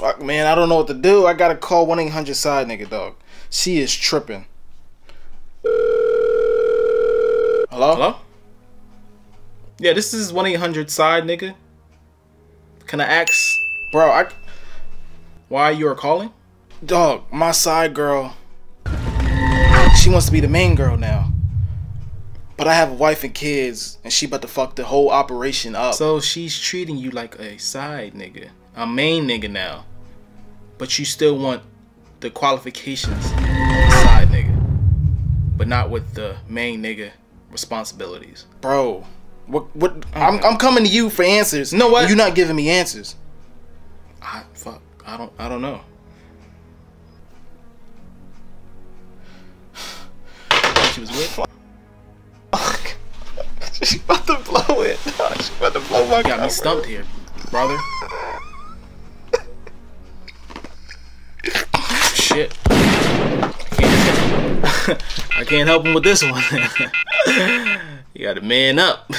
fuck, man, I don't know what to do. I gotta call 1-800 side nigga, dog. She is tripping. Hello? Hello? Yeah, this is 1-800 side nigga. Can I ask, bro, why you are calling? Dog, my side girl, she wants to be the main girl now. But I have a wife and kids, and she about to fuck the whole operation up. So she's treating you like a side nigga, a main nigga now. But you still want the qualifications of a side nigga, but not with the main nigga responsibilities. Bro, what? I'm coming to you for answers. You know what? You're not giving me answers. I don't know. She was with. She's about to blow it. She's about to blow my cover. You got me stumped here, brother. Shit. I can't help him with this one. You gotta man up.